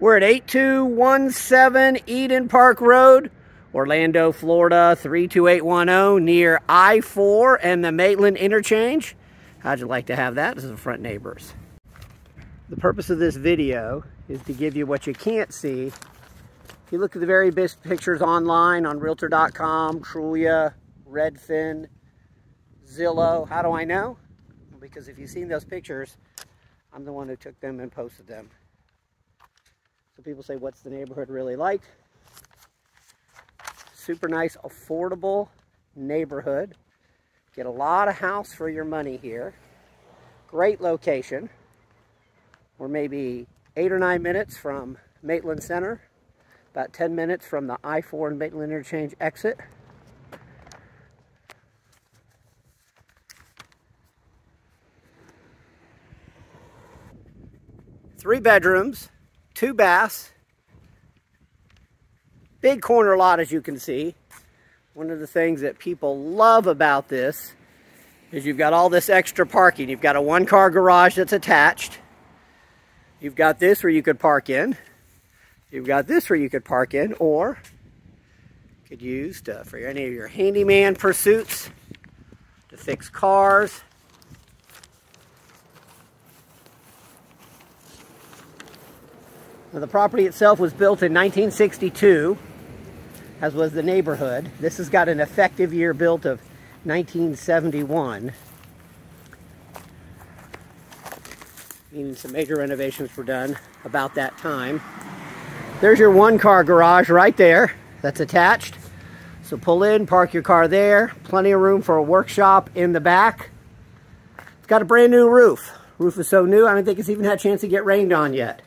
We're at 8217 Eden Park Road, Orlando, Florida 32810, near I-4 and the Maitland Interchange. How'd you like to have that? This is the front neighbors. The purpose of this video is to give you what you can't see. If you look at the very best pictures online on Realtor.com, Trulia, Redfin, Zillow. How do I know? Because if you've seen those pictures, I'm the one who took them and posted them. So people say, what's the neighborhood really like? Super nice, affordable neighborhood. Get a lot of house for your money here. Great location. We're maybe 8 or 9 minutes from Maitland Center, about 10 minutes from the I-4 and Maitland Interchange exit. Three bedrooms, 2 baths, big corner lot as you can see. One of the things that people love about this is you've got all this extra parking. You've got a 1-car garage that's attached. You've got this where you could park in. You've got this where you could park in, or you could use for any of your handyman pursuits, to fix cars. Now, the property itself was built in 1962, as was the neighborhood. This has got an effective year built of 1971, meaning some major renovations were done about that time. There's your 1-car garage right there that's attached. So pull in, park your car there. Plenty of room for a workshop in the back. It's got a brand new roof. Roof is so new, I don't think it's even had a chance to get rained on yet.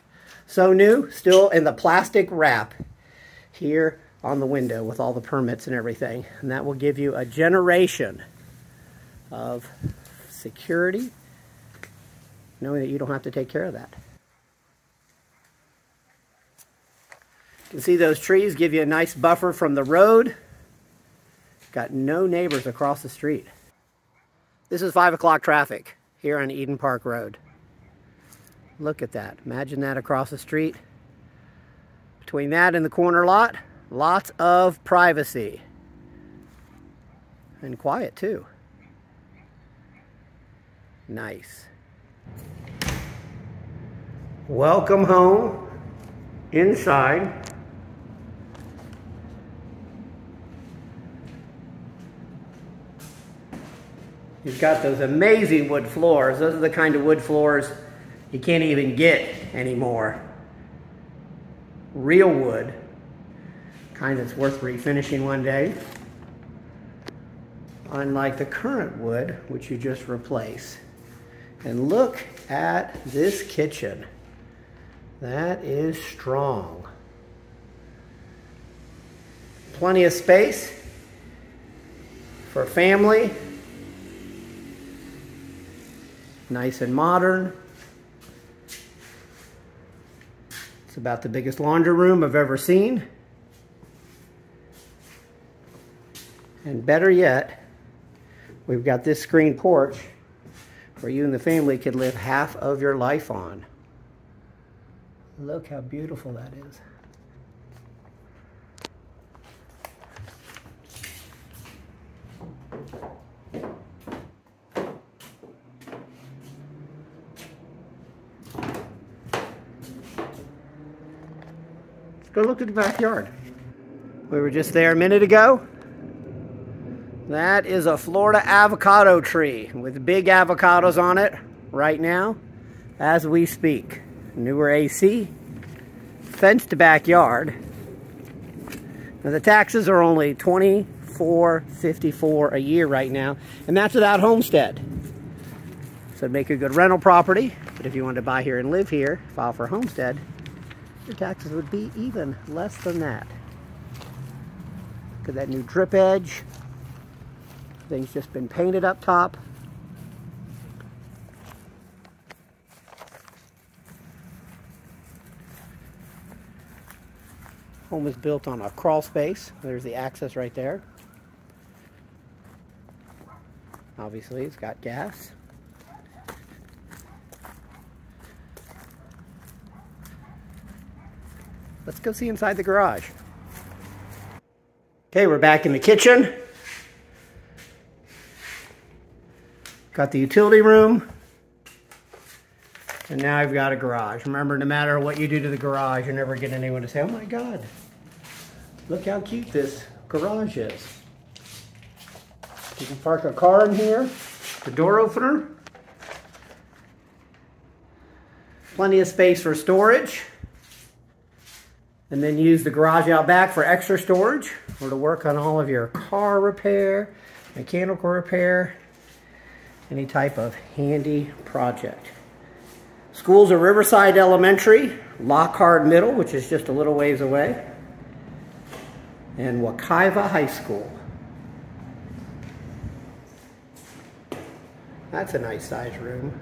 So new, still in the plastic wrap here on the window with all the permits and everything. And that will give you a generation of security, knowing that you don't have to take care of that. You can see those trees give you a nice buffer from the road. Got no neighbors across the street. This is 5 o'clock traffic here on Eden Park Road. Look at that. Imagine that across the street. Between that and the corner lot, lots of privacy. And quiet too. Nice. Welcome home. Inside. You've got those amazing wood floors. Those are the kind of wood floors you can't even get anymore. Real wood, kind that's worth refinishing one day. Unlike the current wood, which you just replace. And look at this kitchen. That is strong. Plenty of space for family. Nice and modern. It's about the biggest laundry room I've ever seen. And better yet, we've got this screen porch where you and the family could live half of your life on. Look how beautiful that is. Go look at the backyard. We were just there a minute ago. That is a Florida avocado tree with big avocados on it right now as we speak. Newer AC, fenced backyard. Now the taxes are only $24.54 a year right now, and that's without homestead. So it'd make a good rental property, but if you wanted to buy here and live here, file for homestead, your taxes would be even less than that. Look at that new drip edge. Things just been painted up top. Home is built on a crawl space. There's the access right there. Obviously, it's got gas. Let's go see inside the garage. Okay, we're back in the kitchen. Got the utility room. And now I've got a garage. Remember, no matter what you do to the garage, you'll never get anyone to say, oh my God, look how cute this garage is. You can park a car in here, the door opener. Plenty of space for storage. And then use the garage out back for extra storage or to work on all of your car repair, mechanical repair, any type of handy project. Schools are Riverside Elementary, Lockhart Middle, which is just a little ways away, and Wakaiva High School. That's a nice size room.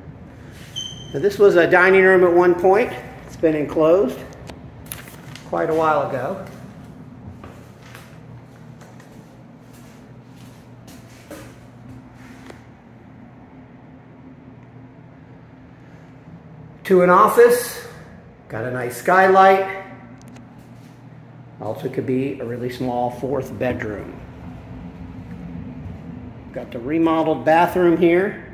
Now, this was a dining room at one point. It's been enclosed quite a while ago. To an office, got a nice skylight. Also could be a really small fourth bedroom. Got the remodeled bathroom here.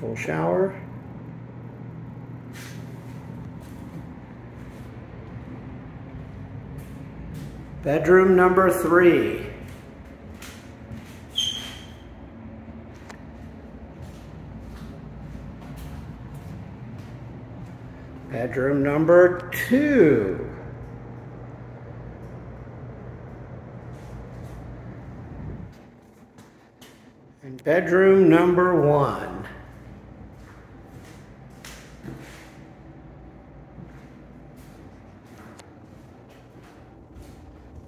Full shower. Bedroom number 3. Bedroom number 2. And bedroom number 1.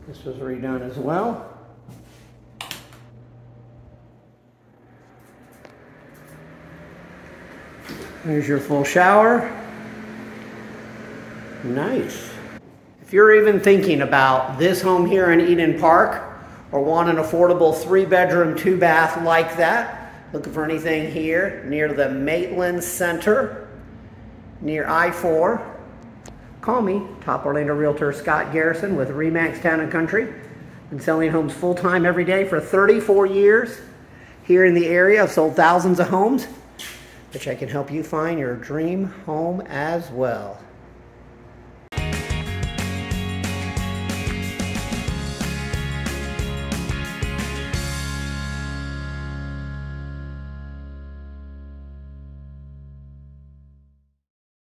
This was redone as well. There's your full shower. Nice. If you're even thinking about this home here in Eden Park or want an affordable 3-bedroom, 2-bath like that, looking for anything here near the Maitland Center, near I-4, call me, Top Orlando Realtor Scott Garrison with Re/Max Town & Country. Been selling homes full-time every day for 34 years here in the area. I've sold thousands of homes, which I can help you find your dream home as well.